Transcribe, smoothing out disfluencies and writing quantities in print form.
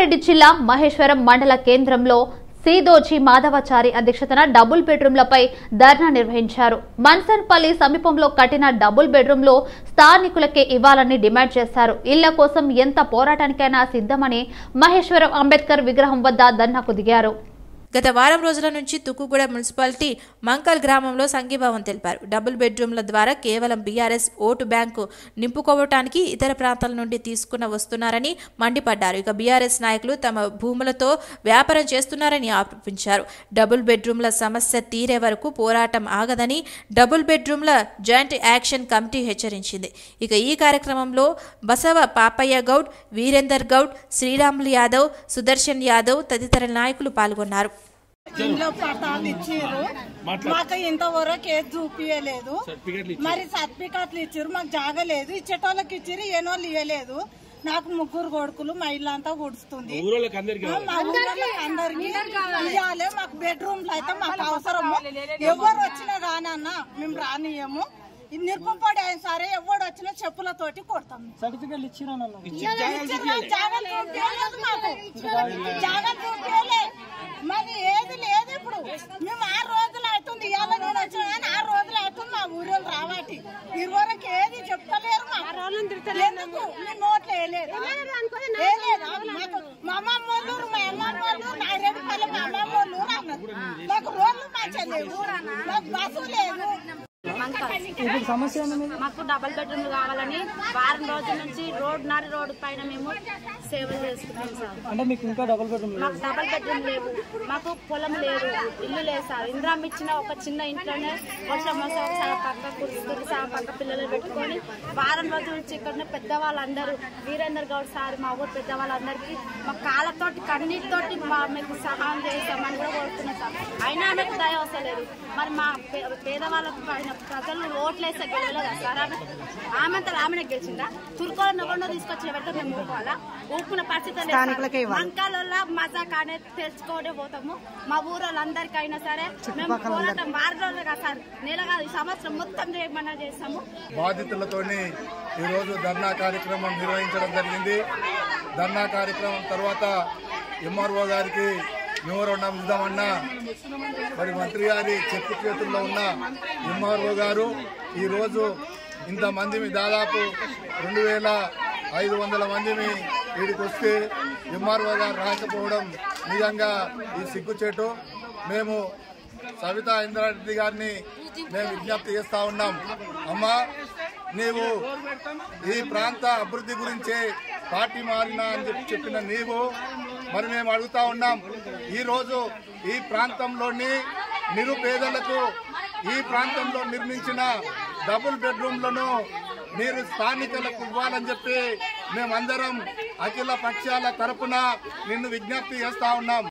రంగారెడ్డి జిల్లా మహేశ్వరం మండల కేంద్రంలో సీదోజీ మాధవచారి అధ్యక్షతన డబుల్ బెడ్రూమ్లపై ధర్నా నిర్వహించారు. మన్సర్పల్లి సమీపంలో కట్టిన డబుల్ బెడ్రూమ్లో స్థానికులకే ఇవ్వాలని డిమాండ్ చేశారు. ఇళ్ల కోసం ఎంత పోరాటానికైనా సిద్ధమని మహేశ్వరం అంబేద్కర్ విగ్రహం వద్ద ధర్నాకు దిగారు. గత వారం రోజుల నుంచి తుక్కుగూడ మున్సిపాలిటీ మంకల్ గ్రామంలో సంఘీభావం తెలిపారు. డబుల్ బెడ్రూమ్ల ద్వారా కేవలం బీఆర్ఎస్ ఓటు బ్యాంకు నింపుకోవటానికి ఇతర ప్రాంతాల నుండి వస్తున్నారని మండిపడ్డారు. ఇక బీఆర్ఎస్ నాయకులు తమ భూములతో వ్యాపారం చేస్తున్నారని ఆరోపించారు. డబుల్ బెడ్రూమ్ల సమస్య తీరే వరకు పోరాటం ఆగదని డబుల్ బెడ్రూమ్ల జాయింట్ యాక్షన్ కమిటీ హెచ్చరించింది. ఇక ఈ కార్యక్రమంలో బసవ పాపయ్య గౌడ్, వీరేందర్ గౌడ్, శ్రీరాములు యాదవ్, సుదర్శన్ యాదవ్ తదితర నాయకులు పాల్గొన్నారు. ఇంట్లో పట్టాలు ఇచ్చారు, మాకు ఇంతవరకు ఏది చూపించలేదు. మరి సర్టిఫికెట్లు ఇచ్చారు, మాకు జాగా లేదు. ఇచ్చేటోళ్ళకి ఇచ్చారు, ఏనోళ్ళు ఇవ్వలేదు. నాకు ముగ్గురు కొడుకులు, మా ఇల్లు అంతా గుడుస్తుంది. మా ఊళ్ళకి అందరికి ఇవ్వాలి. మాకు బెడ్రూమ్లు అయితే మాకు అవసరము. ఎవరు వచ్చినా రానన్నా మేము రానియము. నిర్పంపడి అయిన సరే ఎవడు వచ్చినా చెప్పులతోటి కొడతాం. సర్టిఫికెట్లు ఇచ్చినా మాకు ఏది లేదు. ఇప్పుడు మేము 6 రోజులు అవుతుంది, ఇవాళ నేను వచ్చినా కానీ 6 రోజులు అవుతుంది. మా ఊరు రావాటి ఇరువరకు ఏది చెప్తలేరు. నోట్లు వేయలేదు, మా అమ్మమ్మ వాళ్ళు, మా అమ్మమ్మ వాళ్ళు నాయరెడ్డిపల్లి మా అమ్మమ్మ వాళ్ళు అన్నారు. మాకు రోడ్లు మార్చలేదు, మాకు బస్సు లేదు. మాకు డబల్ బెడ్రూమ్ కావాలని వారం రోజుల నుంచి రోడ్ పైన మేము సేవలు చేస్తున్నాం సార్. మాకు డబల్ బెడ్రూమ్ లేవు, మాకు పొలం లేదు, ఇల్లు లేదు సార్. ఇంద్రామ్ ఇచ్చిన ఒక చిన్న ఇంట్లోనే వర్షం వస్తాం సార్. పక్క కుర్చీలు సార్, పక్క పిల్లలు పెట్టుకొని వారం రోజుల నుంచి ఇక్కడ పెద్దవాళ్ళందరూ, వీరేందర్ గౌడ్ సార్ మా ఊరు పెద్దవాళ్ళందరికీ మా కాళ్ళతోటి కన్నీటితోటి మీకు సహాయం చేస్తామని కూడా కోరుతున్నాం సార్. అయినా మీకు దయ వస్తలేదు. మరి మా పేదవాళ్ళకు పైన ప్రజలు ఓట్లేస్తే గెలవలేదా సార్? ఆమెతో ఆమెనే గెలిచిందా? తుర్కోలో నగంలో తీసుకొచ్చిన పెడితే మేము ఊరుకోవాలా? ఊరుకున్న పరిస్థితి వంకాలలో మజా కానీ తెచ్చుకోనే పోతాము. మా ఊరోళ్ళందరికైనా సరే మేము పోరాటం వారధులు కదా సార్, నెల కాదు, సంవత్సరం మొత్తం ఏమన్నా చేస్తాము. బాధితులతోని ఈరోజు ధర్నా కార్యక్రమం నిర్వహించడం జరిగింది. ధర్నా కార్యక్రమం తర్వాత ఎంఆర్ఓ గారికి వివరణం ఇద్దామన్నా మరి మంత్రి గారి చెప్పు చేతుల్లో ఉన్న ఎంఆర్ఓ గారు ఈరోజు ఇంతమందిని దాదాపు 2500 మందిని వీడికి వస్తే ఎంఆర్ఓ గారు రాకపోవడం నిజంగా ఈ సిగ్గుచేటు. మేము సవితా ఇంద్రారెడ్డి గారిని మేము విజ్ఞప్తి చేస్తూ ఉన్నాం. అమ్మా, నీవు ఈ ప్రాంత అభివృద్ధి గురించే పార్టీ మారినా అని చెప్పిన నీవు, మరి మేము అడుగుతా ఉన్నాం, ఈరోజు ఈ ప్రాంతంలోని నిరుపేదలకు ఈ ప్రాంతంలో నిర్మించిన డబుల్ బెడ్రూమ్లను మీరు స్థానికులకు ఇవ్వాలని చెప్పి మేమందరం అఖిల పక్షాల తరఫున నిన్ను విజ్ఞప్తి చేస్తా ఉన్నాం.